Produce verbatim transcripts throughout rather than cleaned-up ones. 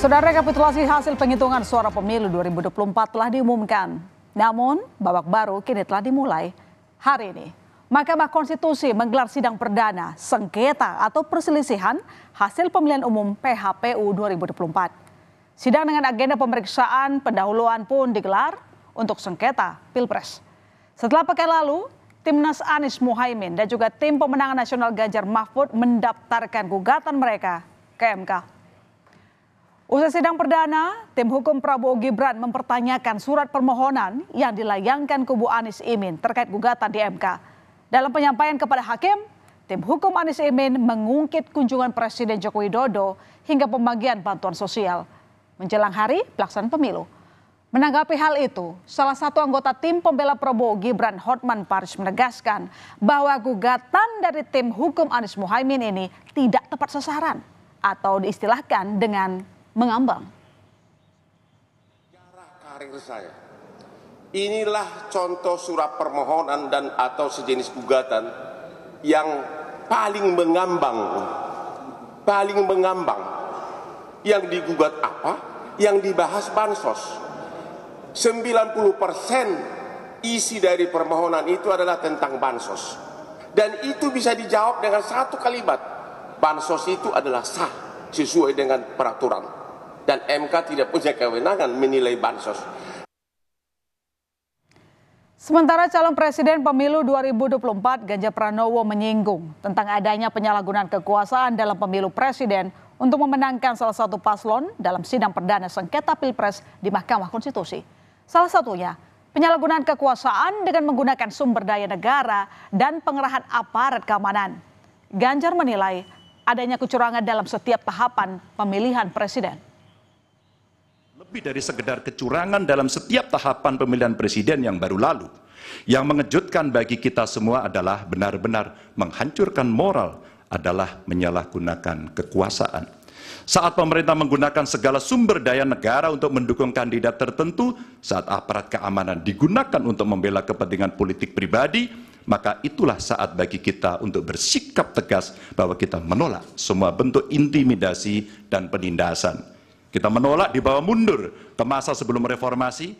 Saudara, rekapitulasi hasil penghitungan suara pemilu dua ribu dua puluh empat telah diumumkan. Namun, babak baru kini telah dimulai. Hari ini, Mahkamah Konstitusi menggelar sidang perdana sengketa atau perselisihan hasil pemilihan umum P H P U dua ribu dua puluh empat. Sidang dengan agenda pemeriksaan pendahuluan pun digelar untuk sengketa Pilpres. Setelah pekan lalu, Timnas Anies Muhaimin dan juga tim pemenangan nasional Ganjar Mahfud mendaftarkan gugatan mereka ke M K. Usai sidang perdana, tim hukum Prabowo Gibran mempertanyakan surat permohonan yang dilayangkan kubu Anies Imin terkait gugatan di M K. Dalam penyampaian kepada hakim, tim hukum Anies Imin mengungkit kunjungan Presiden Joko Widodo hingga pembagian bantuan sosial menjelang hari pelaksanaan pemilu. Menanggapi hal itu, salah satu anggota tim pembela Prabowo Gibran, Hotman Paris, menegaskan bahwa gugatan dari tim hukum Anies Muhaimin ini tidak tepat sasaran atau diistilahkan dengan mengambang. Sejarah karir saya, inilah contoh surat permohonan dan atau sejenis gugatan yang paling mengambang, paling mengambang. Yang digugat apa? Yang dibahas bansos. sembilan puluh persen isi dari permohonan itu adalah tentang bansos. Dan itu bisa dijawab dengan satu kalimat. Bansos itu adalah sah sesuai dengan peraturan. Dan M K tidak punya kewenangan menilai bansos. Sementara calon presiden pemilu dua ribu dua puluh empat Ganjar Pranowo menyinggung tentang adanya penyalahgunaan kekuasaan dalam pemilu presiden untuk memenangkan salah satu paslon dalam sidang perdana sengketa Pilpres di Mahkamah Konstitusi. Salah satunya penyalahgunaan kekuasaan dengan menggunakan sumber daya negara dan pengerahan aparat keamanan. Ganjar menilai adanya kecurangan dalam setiap tahapan pemilihan presiden. Lebih dari sekedar kecurangan dalam setiap tahapan pemilihan presiden yang baru lalu. Yang mengejutkan bagi kita semua adalah benar-benar menghancurkan moral adalah menyalahgunakan kekuasaan. Saat pemerintah menggunakan segala sumber daya negara untuk mendukung kandidat tertentu, saat aparat keamanan digunakan untuk membela kepentingan politik pribadi, maka itulah saat bagi kita untuk bersikap tegas bahwa kita menolak semua bentuk intimidasi dan penindasan. Kita menolak dibawa mundur ke masa sebelum reformasi.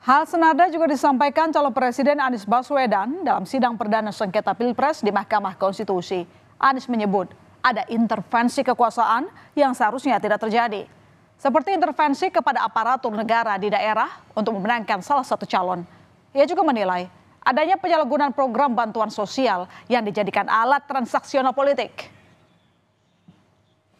Hal senada juga disampaikan calon presiden Anies Baswedan dalam sidang perdana sengketa Pilpres di Mahkamah Konstitusi. Anies menyebut ada intervensi kekuasaan yang seharusnya tidak terjadi. Seperti intervensi kepada aparatur negara di daerah untuk memenangkan salah satu calon. Ia juga menilai adanya penyalahgunaan program bantuan sosial yang dijadikan alat transaksional politik.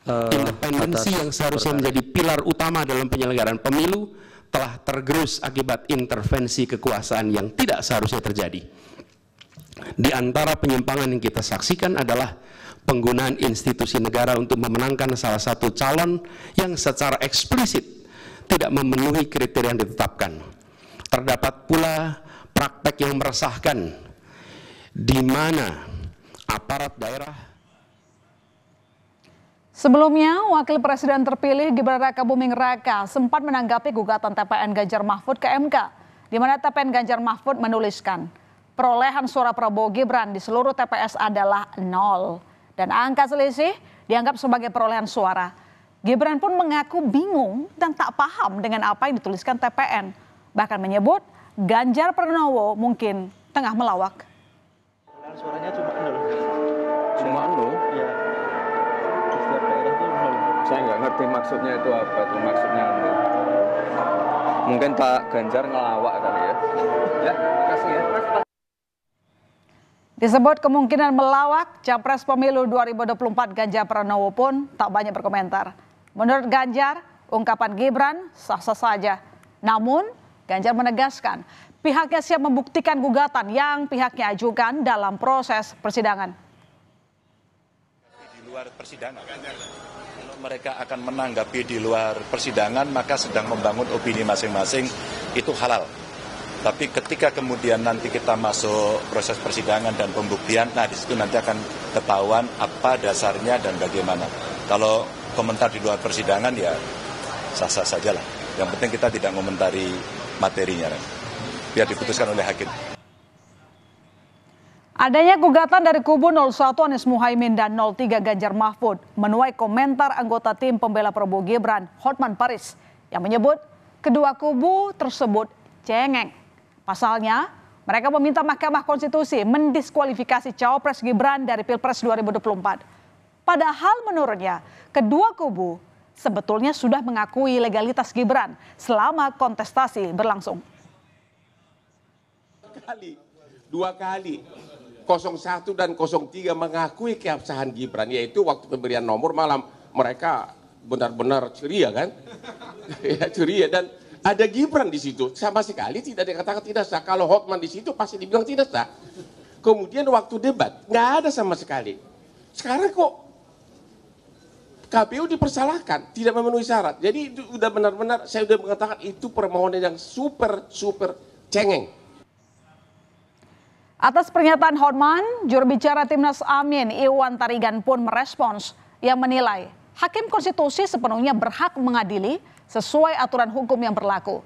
Independensi yang seharusnya menjadi pilar utama dalam penyelenggaraan pemilu telah tergerus akibat intervensi kekuasaan yang tidak seharusnya terjadi. Di antara penyimpangan yang kita saksikan adalah penggunaan institusi negara untuk memenangkan salah satu calon yang secara eksplisit tidak memenuhi kriteria yang ditetapkan. Terdapat pula praktek yang meresahkan di mana aparat daerah. Sebelumnya, Wakil Presiden terpilih Gibran Rakabuming Raka sempat menanggapi gugatan T P N Ganjar Mahfud ke M K, di mana T P N Ganjar Mahfud menuliskan perolehan suara Prabowo Gibran di seluruh T P S adalah nol dan angka selisih dianggap sebagai perolehan suara. Gibran pun mengaku bingung dan tak paham dengan apa yang dituliskan T P N, bahkan menyebut Ganjar Pranowo mungkin tengah melawak. Suaranya cuma nol. Cuma nol. Ya. Saya nggak ngerti maksudnya itu apa, itu maksudnya apa. Mungkin Pak Ganjar ngelawak kali ya. Ya, makasih ya. Disebut kemungkinan melawak, Capres Pemilu dua ribu dua puluh empat Ganjar Pranowo pun tak banyak berkomentar. Menurut Ganjar, ungkapan Gibran sah-sah saja. Namun, Ganjar menegaskan pihaknya siap membuktikan gugatan yang pihaknya ajukan dalam proses persidangan. Di luar persidangan. Mereka akan menanggapi di luar persidangan, maka sedang membangun opini masing-masing, itu halal. Tapi ketika kemudian nanti kita masuk proses persidangan dan pembuktian, nah disitu nanti akan ketahuan apa dasarnya dan bagaimana. Kalau komentar di luar persidangan ya sah-sah sajalah. Yang penting kita tidak komentari materinya, biar diputuskan oleh hakim. Adanya gugatan dari kubu nol satu Anies Muhaimin dan nol tiga Ganjar Mahfud menuai komentar anggota tim pembela Prabowo Gibran, Hotman Paris, yang menyebut kedua kubu tersebut cengeng. Pasalnya, mereka meminta Mahkamah Konstitusi mendiskualifikasi cawapres Gibran dari Pilpres dua ribu dua puluh empat. Padahal menurutnya, kedua kubu sebetulnya sudah mengakui legalitas Gibran selama kontestasi berlangsung. Kali, dua kali. nol satu dan nol tiga mengakui keabsahan Gibran, yaitu waktu pemberian nomor malam mereka benar-benar ceria kan? Ya, ceria, dan ada Gibran di situ, sama sekali tidak dikatakan tidak sah. Kalau Hotman di situ pasti dibilang tidak sah. Kemudian waktu debat nggak ada sama sekali. Sekarang kok K P U dipersalahkan tidak memenuhi syarat. Jadi itu udah benar-benar saya udah mengatakan itu permohonan yang super super cengeng. Atas pernyataan Hotman, juru bicara Timnas Amin Iwan Tarigan pun merespons yang menilai Hakim Konstitusi sepenuhnya berhak mengadili sesuai aturan hukum yang berlaku.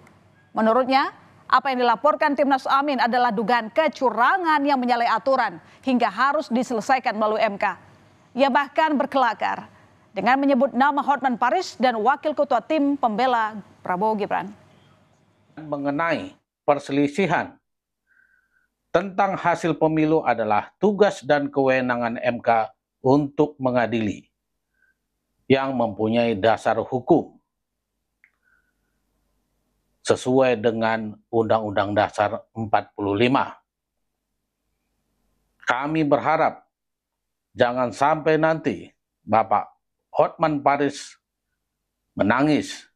Menurutnya, apa yang dilaporkan Timnas Amin adalah dugaan kecurangan yang menyalahi aturan hingga harus diselesaikan melalui M K. Ia bahkan berkelakar dengan menyebut nama Hotman Paris dan Wakil Ketua Tim Pembela Prabowo Gibran. Mengenai perselisihan tentang hasil pemilu adalah tugas dan kewenangan M K untuk mengadili yang mempunyai dasar hukum sesuai dengan Undang-Undang Dasar empat puluh lima. Kami berharap jangan sampai nanti Bapak Hotman Paris menangis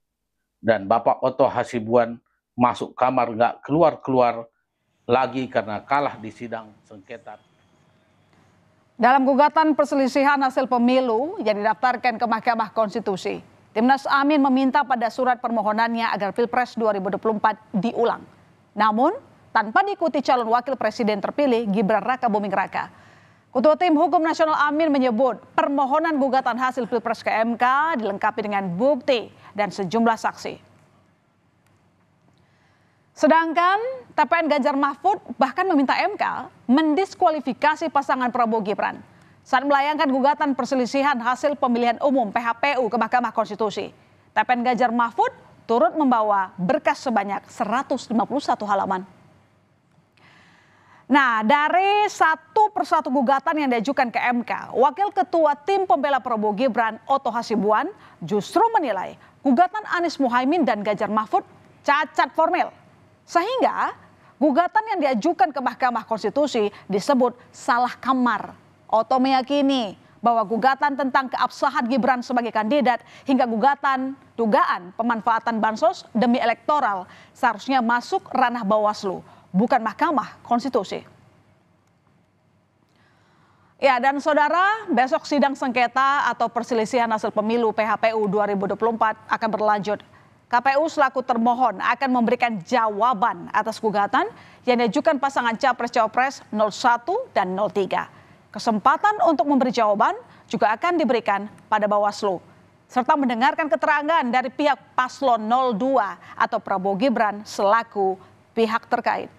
dan Bapak Otto Hasibuan masuk kamar nggak keluar-keluar lagi karena kalah di sidang sengketa. Dalam gugatan perselisihan hasil pemilu yang didaftarkan ke Mahkamah Konstitusi, Timnas Amin meminta pada surat permohonannya agar Pilpres dua ribu dua puluh empat diulang. Namun, tanpa diikuti calon wakil presiden terpilih Gibran Rakabuming Raka. Ketua Tim Hukum Nasional Amin menyebut permohonan gugatan hasil Pilpres ke M K dilengkapi dengan bukti dan sejumlah saksi. Sedangkan T P N Ganjar Mahfud bahkan meminta M K mendiskualifikasi pasangan Prabowo Gibran saat melayangkan gugatan perselisihan hasil pemilihan umum P H P U ke Mahkamah Konstitusi. T P N Ganjar Mahfud turut membawa berkas sebanyak seratus lima puluh satu halaman. Nah, dari satu persatu gugatan yang diajukan ke M K, Wakil Ketua Tim Pembela Prabowo Gibran Otto Hasibuan justru menilai gugatan Anies Muhaimin dan Ganjar Mahfud cacat formil. Sehingga gugatan yang diajukan ke Mahkamah Konstitusi disebut salah kamar. Otto meyakini bahwa gugatan tentang keabsahan Gibran sebagai kandidat hingga gugatan dugaan pemanfaatan bansos demi elektoral seharusnya masuk ranah Bawaslu, bukan Mahkamah Konstitusi. Ya, dan saudara, besok sidang sengketa atau perselisihan hasil pemilu P H P U dua ribu dua puluh empat akan berlanjut. K P U selaku termohon akan memberikan jawaban atas gugatan yang diajukan pasangan Capres-Cawapres nol satu dan nol tiga. Kesempatan untuk memberi jawaban juga akan diberikan pada Bawaslu, serta mendengarkan keterangan dari pihak Paslon nol dua atau Prabowo Gibran selaku pihak terkait.